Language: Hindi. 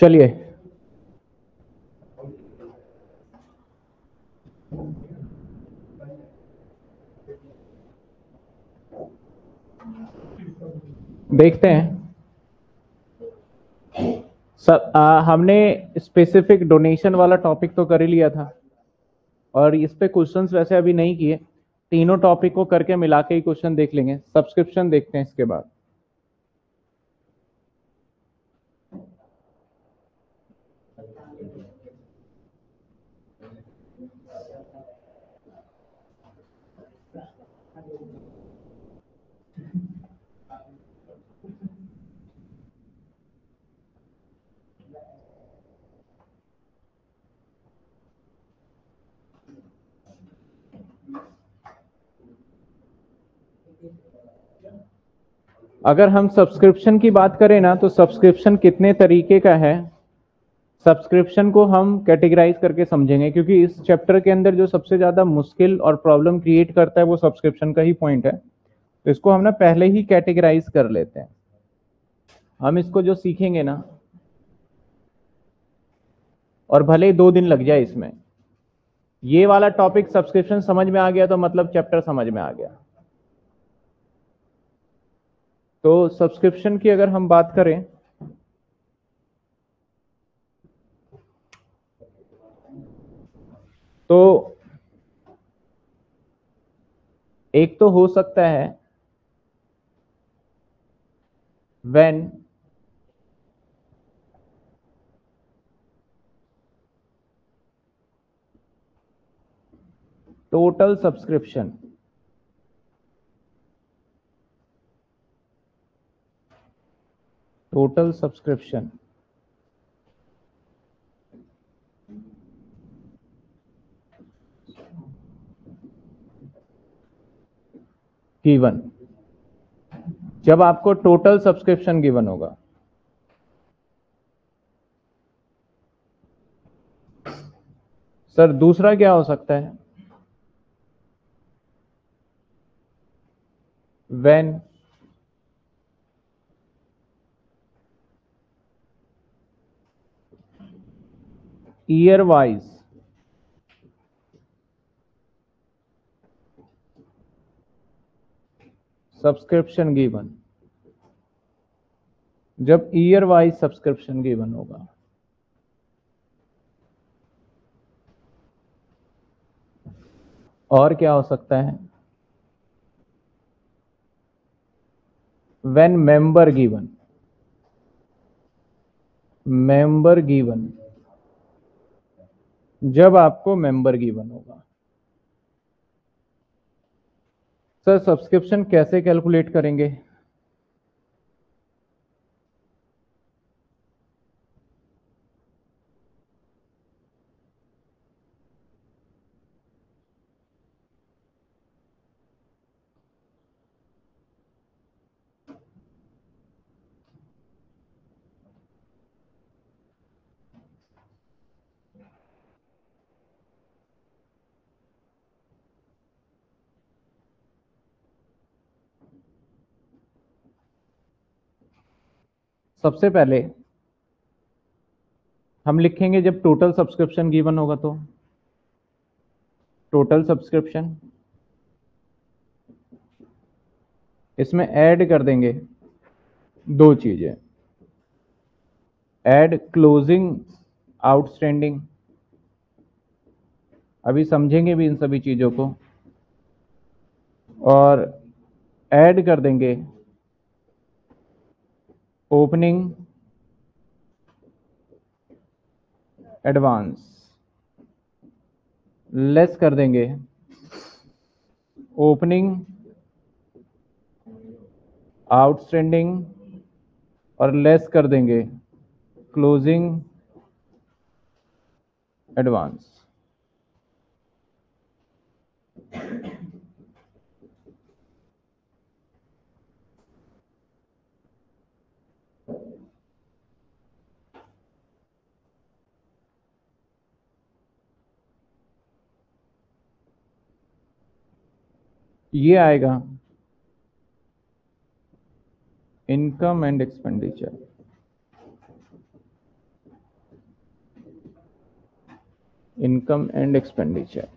चलिए देखते हैं सर, हमने स्पेसिफिक डोनेशन वाला टॉपिक तो कर ही लिया था और इस पे क्वेश्चंस वैसे अभी नहीं किए। तीनों टॉपिक को करके मिला के ही क्वेश्चन देख लेंगे। सब्सक्रिप्शन देखते हैं इसके बाद। अगर हम सब्सक्रिप्शन की बात करें ना, तो सब्सक्रिप्शन कितने तरीके का है, सब्सक्रिप्शन को हम कैटेगराइज करके समझेंगे, क्योंकि इस चैप्टर के अंदर जो सबसे ज़्यादा मुश्किल और प्रॉब्लम क्रिएट करता है वो सब्सक्रिप्शन का ही पॉइंट है। तो इसको हम ना पहले ही कैटेगराइज कर लेते हैं। हम इसको जो सीखेंगे ना, और भले ही 2 दिन लग जाए इसमें, ये वाला टॉपिक सब्सक्रिप्शन समझ में आ गया तो मतलब चैप्टर समझ में आ गया। तो सब्सक्रिप्शन की अगर हम बात करें, तो एक तो हो सकता है व्हेन टोटल सब्सक्रिप्शन गिवन, जब आपको टोटल सब्सक्रिप्शन गिवन होगा सर। दूसरा क्या हो सकता है, when year wise subscription given, जब ईयर वाइज सब्सक्रिप्शन गिवन होगा। और क्या हो सकता है, व्हेन मेंबर गिवन, जब आपको मेंबर गिवन होगा। सर सब्सक्रिप्शन कैसे कैलकुलेट करेंगे, सबसे पहले हम लिखेंगे जब टोटल सब्सक्रिप्शन गिवन होगा, तो टोटल सब्सक्रिप्शन इसमें ऐड कर देंगे 2 चीजें, ऐड क्लोजिंग आउटस्टैंडिंग। अभी समझेंगे भी इन सभी चीजों को। और ऐड कर देंगे ओपनिंग एडवांस, लेस कर देंगे ओपनिंग आउटस्टैंडिंग और लेस कर देंगे क्लोजिंग एडवांस। ये आएगा income and expenditure. Income and expenditure.